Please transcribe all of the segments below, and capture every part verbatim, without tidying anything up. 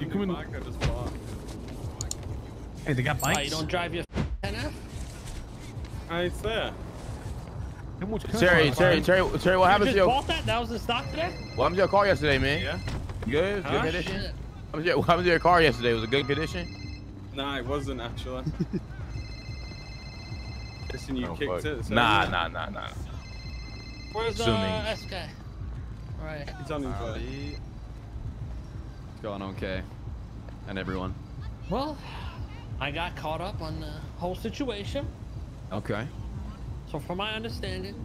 You come in. Hey, they got bikes. Oh, you don't drive your antenna? I swear. Terry, Terry, Terry, Terry, what happened to you? Bought that? That was the stock today? What happened to your car yesterday, man? Yeah. Good? Huh? Good condition? Shit. What happened to your car yesterday? Was it good condition? Nah, it wasn't actually. Listen, you oh, kicked fuck. it. So nah, yeah. nah, nah, nah. Where's the uh, S guy? Alright. It's on his way. It's going okay. And everyone. Well, I got caught up on the whole situation. Okay. So from my understanding,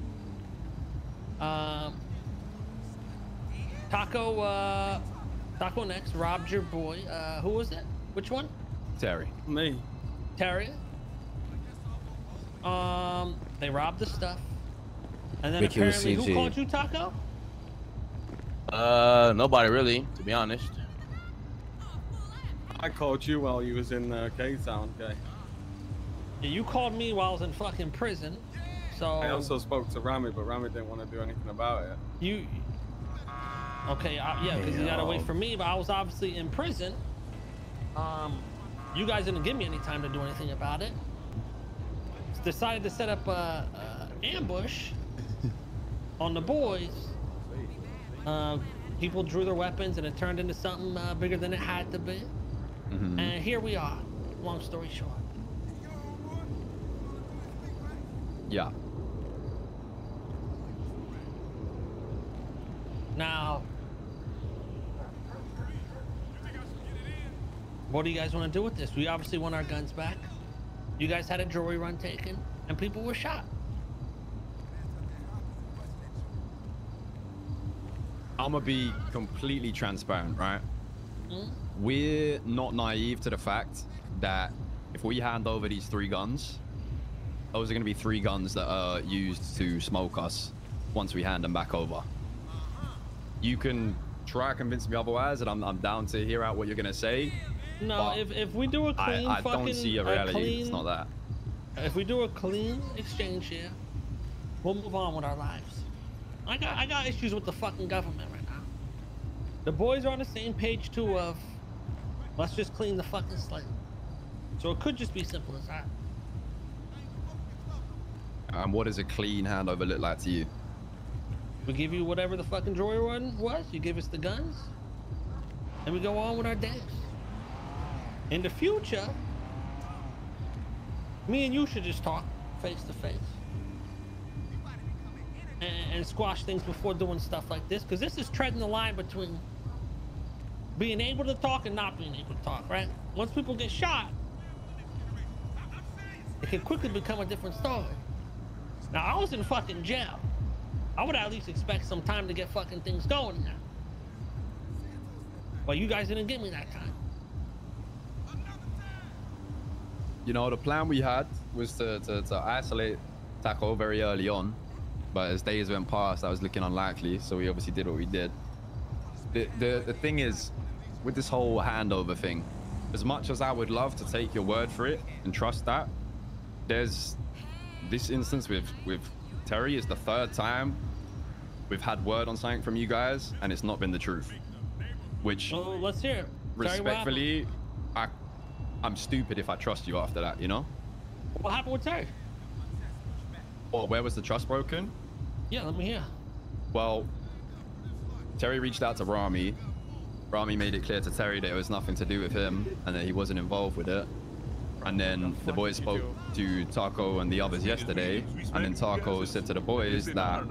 um, Taco, uh, Taco Next robbed your boy. Uh, who was it? Which one? Terry. Me. Terry. Um, they robbed the stuff. And then apparently, who called you, Taco? Uh, nobody really, to be honest. I called you while you was in uh, K-Town, okay? Yeah, you called me while I was in fucking prison. So I also spoke to Rami, but Rami didn't want to do anything about it. You okay? I, yeah, because you gotta wait for me. But I was obviously in prison. Um, you guys didn't give me any time to do anything about it. Decided to set up a, a ambush on the boys. Uh, people drew their weapons, and it turned into something uh, bigger than it had to be. Mm-hmm. And here we are. Long story short. Yeah. Now, what do you guys want to do with this? We obviously want our guns back. You guys had a jewelry run taken, and people were shot. I'm gonna be completely transparent, right? Mm-hmm. We're not naive to the fact that if we hand over these three guns, those are going to be three guns that are used to smoke us once we hand them back over. You can try to convince me otherwise, and I'm, I'm down to hear out what you're going to say. No, if, if we do a clean I, I fucking... I don't see a reality. A clean, it's not that. If we do a clean exchange here, we'll move on with our lives. I got, I got issues with the fucking government right now. The boys are on the same page, too, of let's just clean the fucking slate. So it could just be simple as that. And what does a clean handover look like to you? We give you whatever the fucking jewelry run was. You give us the guns, and we go on with our days. In the future, me and you should just talk face to face and, and squash things before doing stuff like this, because this is treading the line between being able to talk and not being able to talk, right? Once people get shot, it can quickly become a different story. Now, I was in fucking jail. I would at least expect some time to get fucking things going now. But you guys didn't give me that time. You know, the plan we had was to, to, to isolate Taco very early on. But as days went past, that was looking unlikely. So we obviously did what we did. The, the, the thing is, with this whole handover thing, as much as I would love to take your word for it and trust that, there's... This instance with with Terry is the third time we've had word on something from you guys, and it's not been the truth. Which, well, let's hear it. Respectfully, I I'm stupid if I trust you after that, you know. What happened with Terry? Well, where was the trust broken? Yeah, let me hear. Well, Terry reached out to Rami. Rami made it clear to Terry that it was nothing to do with him and that he wasn't involved with it. And then the boys spoke to Taco and the others yesterday, and then Taco said to the boys that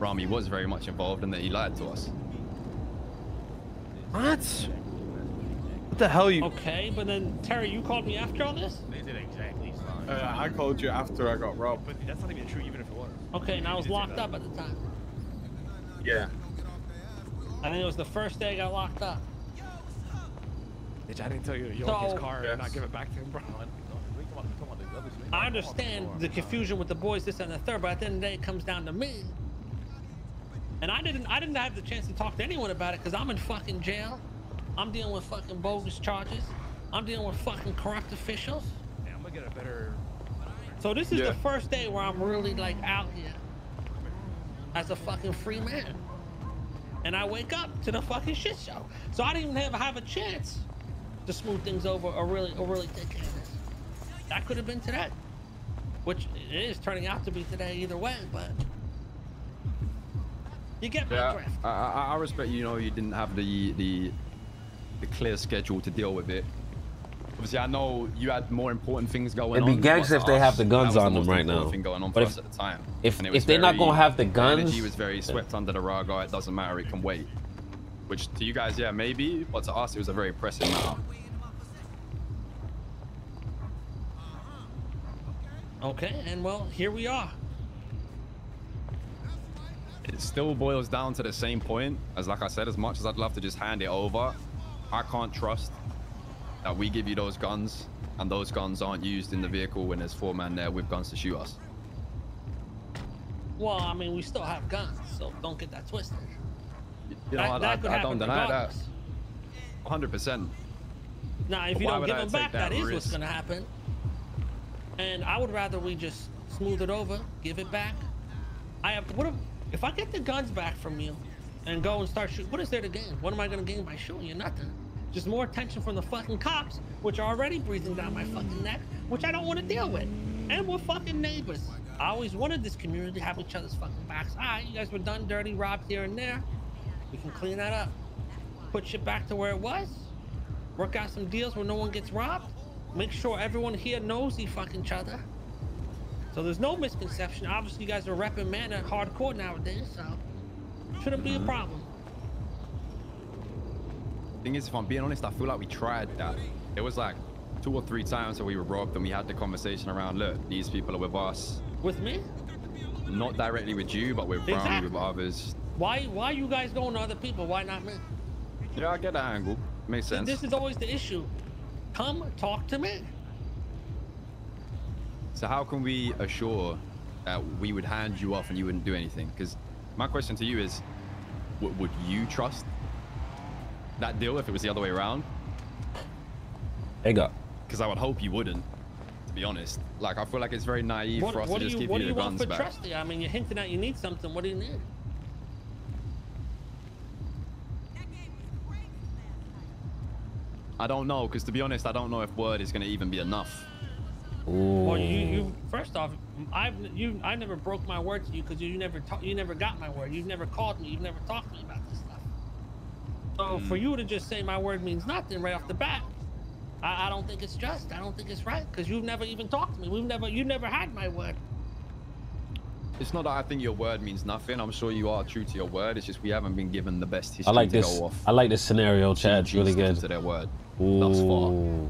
Rami was very much involved and that he lied to us. What? What the hell are you... Okay, but then, Terry, you called me after all this? They did exactly. Uh, I called you after I got robbed. But that's not even true, even if it was. Okay, and I was locked up at the time. Yeah. I think it was the first day I got locked up. Bitch, I didn't tell you to yoke his car and not give it back to him, bro. I understand the confusion with the boys, this and the third, but at the end of the day, it comes down to me. And I didn't, I didn't have the chance to talk to anyone about it because I'm in fucking jail. I'm dealing with fucking bogus charges. I'm dealing with fucking corrupt officials. Yeah, I'm gonna get a better. So this is yeah. the first day where I'm really like out here as a fucking free man, and I wake up to the fucking shit show. So I didn't even have, have a chance to smooth things over or really or really take care of this. That could have been today, which it is turning out to be today either way, but you get my yeah, drift. I, I, I respect, you know, you didn't have the, the the clear schedule to deal with it. Obviously, I know you had more important things going on. It'd be gags if they have the guns on them right now. But if, at the time. if, if they're very, not going to have the guns... The energy was very swept yeah. under the rug. Oh, it doesn't matter. It can wait. Which to you guys, yeah, maybe. But to us, it was a very pressing matter. Okay, and well, here we are. It still boils down to the same point. As like I said, as much as I'd love to just hand it over, I can't trust that we give you those guns and those guns aren't used in the vehicle when there's four men there with guns to shoot us. Well, I mean, we still have guns, so don't get that twisted. You know, that, I, that I, could I, I don't deny regardless. that. one hundred percent. Now, if but you don't give them back, that, that is what's going to happen. And I would rather we just smooth it over, give it back. I have, what if, if I get the guns back from you and go and start shooting, what is there to gain? What am I going to gain by shooting you? Nothing. Just more attention from the fucking cops, which are already breathing down my fucking neck, which I don't want to deal with. And we're fucking neighbors. I always wanted this community to have each other's fucking backs. All right, you guys were done dirty, robbed here and there. We can clean that up. Put shit back to where it was. Work out some deals where no one gets robbed. Make sure everyone here knows they fucking each other. So there's no misconception. Obviously, you guys are repping Mana hardcore nowadays, so shouldn't be a problem. Thing is, if I'm being honest, I feel like we tried that. It was like two or three times that we were robbed and we had the conversation around, look, these people are with us. With me? Not directly with you, but with Brownie, exactly. with others. Why why are you guys going to other people? Why not me? Yeah, I get that angle. Makes sense. This is always the issue. Come talk to me. So how can we assure that we would hand you off and you wouldn't do anything? Because my question to you is, what would you trust that deal if it was the other way around? Ego. Because I would hope you wouldn't, to be honest. Like, I feel like it's very naive what, for us to just you, give you, you the guns back. What do you want for trusty? I mean, you're hinting that you need something. What do you need? I don't know, because to be honest, I don't know if word is going to even be enough. Ooh. Well, you, you first off, I've you I never broke my word to you because you, you never you never got my word. You've never called me. You've never talked to me about this stuff. So for you to just say my word means nothing right off the bat, I, I don't think it's just. I don't think it's right because you've never even talked to me. We've never, you've never had my word. It's not that I think your word means nothing. I'm sure you are true to your word. It's just we haven't been given the best history I like to this, go off. I like this scenario, Chad. It's really good. To their word. Ooh. Thus far.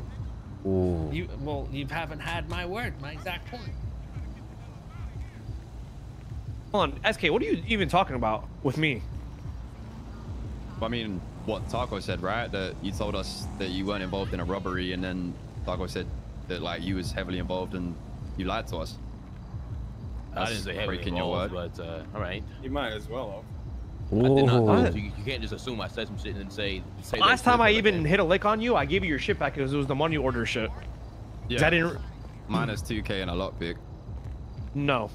Ooh. You, well, you haven't had my word. My exact point. Hold on, S K. What are you even talking about with me? I mean, what Taco said, right? That you told us that you weren't involved in a robbery, and then Taco said that like you was heavily involved, and you lied to us. That's I didn't say heavily involved, your word. but uh, all right. You might as well. I did not, you, you can't just assume I said some shit and say. say Last time I even hit a lick on you, I gave you your shit back because it was the money order shit. Yeah. I didn't. Minus two K and a lockpick. No.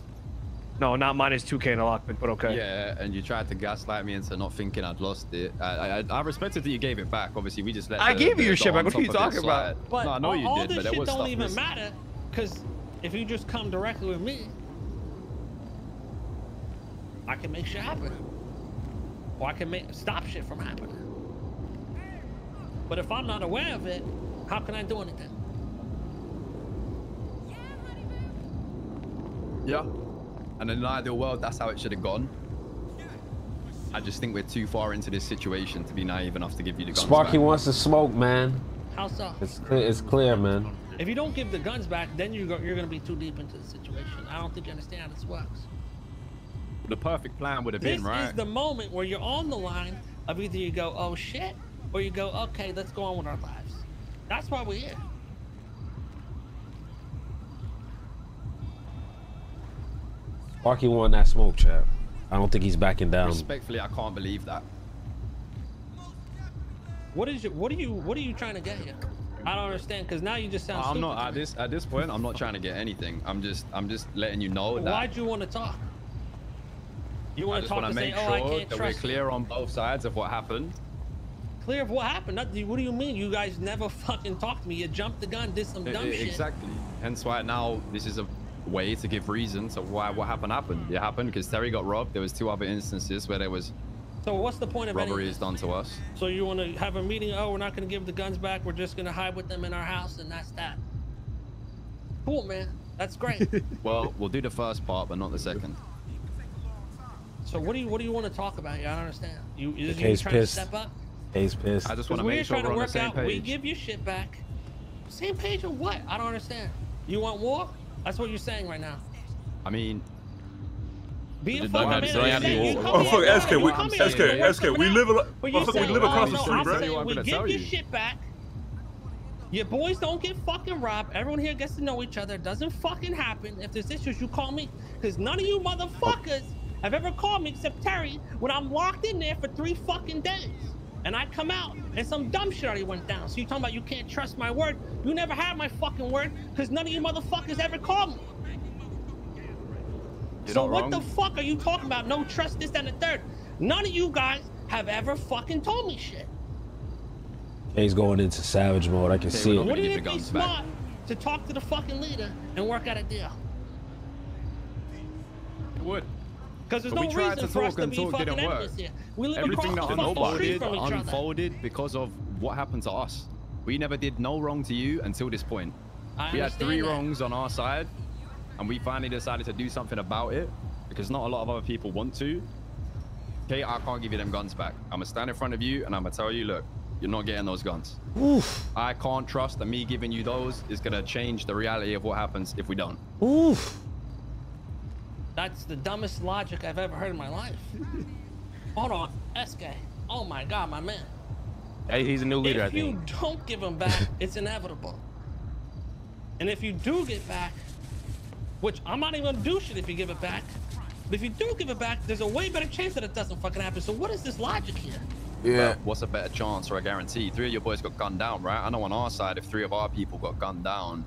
No, not minus two K and a lockpick, but okay. Yeah, and you tried to gaslight me into not thinking I'd lost it. I, I, I respected that you gave it back. Obviously, we just let. I the, gave the, you your shit back. What are you talking about? But no, I know all, you all did, this but shit it was don't even missing. matter because if you just come directly with me, I can make shit happen. Or I can make stop shit from happening. But if I'm not aware of it, how can I do anything? Yeah. And in an ideal world, that's how it should have gone. I just think we're too far into this situation to be naive enough to give you the guns Sparky back. wants to smoke, man. How so? It's clear, it's clear, man. If you don't give the guns back, then you go, you're going to be too deep into the situation. I don't think you understand how this works. The perfect plan would have been, right? This is the moment where you're on the line of either you go, oh shit, or you go, okay, let's go on with our lives. That's why we're here. Sparky won that smoke, chap. I don't think he's backing down. Respectfully, I can't believe that. What is your, what are you, what are you trying to get here? I don't understand, because now you just sound I'm stupid not, at this, at this point, I'm not trying to get anything. I'm just, I'm just letting you know that. Why'd you want to talk? You want I to talk to make say, sure oh, I can't that trust we're clear you. on both sides of what happened. clear of what happened. Nothing, what do you mean? You guys never fucking talked to me. You jumped the gun, did some dumb shit. Exactly. Hence why now this is a way to give reason to why what happened happened. It happened because Terry got robbed. There was two other instances where there was. So what's the point of robberies done to us? So you want to have a meeting? Oh, we're not going to give the guns back. We're just going to hide with them in our house, and that's that. Cool, man. That's great. Well, we'll do the first part, but not the second. So what do you what do you want to talk about? Yeah, I don't understand. You, you trying to step up? He's pissed. I just want to make sure we're on the same page. We give you shit back. Same page or what? I don't understand. You want war? That's what you're saying right now. I mean, be a fucking man. Oh fuck, S K, we SK, SK, we live we live across the street, bro. We give you shit back. Your boys don't get fucking robbed. Everyone here gets to know each other. Doesn't fucking happen. If there's issues, you call me, because none of you motherfuckers have ever called me except Terry when I'm locked in there for three fucking days. And I come out and some dumb shit already went down. So you talking about you can't trust my word? You never had my fucking word because none of you motherfuckers ever called me. You're so what wrong. The fuck are you talking about? No trust this and the third. None of you guys have ever fucking told me shit. He's going into savage mode. I can okay, see it. Wouldn't it be smart back. to talk to the fucking leader and work out a deal? It would. Because there's but no we reason to for us to be fucking enemies here. We live Everything across that the fucking street from each unfolded other. Because of what happened to us. We never did no wrong to you until this point. I we had three that. wrongs on our side, and we finally decided to do something about it because not a lot of other people want to. Okay, I can't give you them guns back. I'm gonna stand in front of you and I'm gonna tell you, look, you're not getting those guns. Oof. I can't trust that me giving you those is gonna change the reality of what happens if we don't. Oof. That's the dumbest logic I've ever heard in my life. Hold on, S K. Oh my God, my man. Hey, he's a new leader, I think. If you don't give him back, it's inevitable. And if you do get back, which I'm not even gonna do shit if you give it back, but if you do give it back, there's a way better chance that it doesn't fucking happen. So what is this logic here? Yeah. Well, what's a better chance or a guarantee? Three of your boys got gunned down, right? I know on our side, if three of our people got gunned down,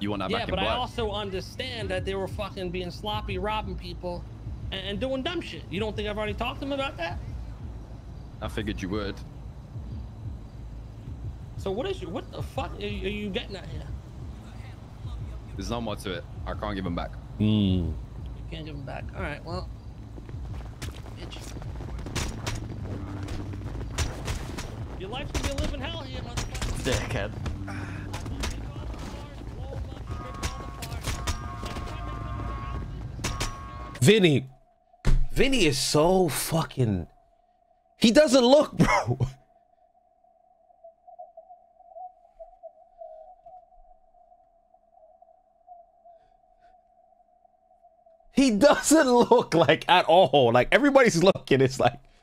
you want that yeah, back but in I also understand that they were fucking being sloppy, robbing people, and, and doing dumb shit. You don't think I've already talked to them about that? I figured you would. So what is you? What the fuck are you, are you getting at here? There's no more to it. I can't give them back. Mm. You can't give them back. All right. Well, bitch. Your life's gonna be a living hell here, motherfucker. Dickhead. Vinny, Vinny is so fucking, he doesn't look, bro. He doesn't look like at all. Like everybody's looking. It's like,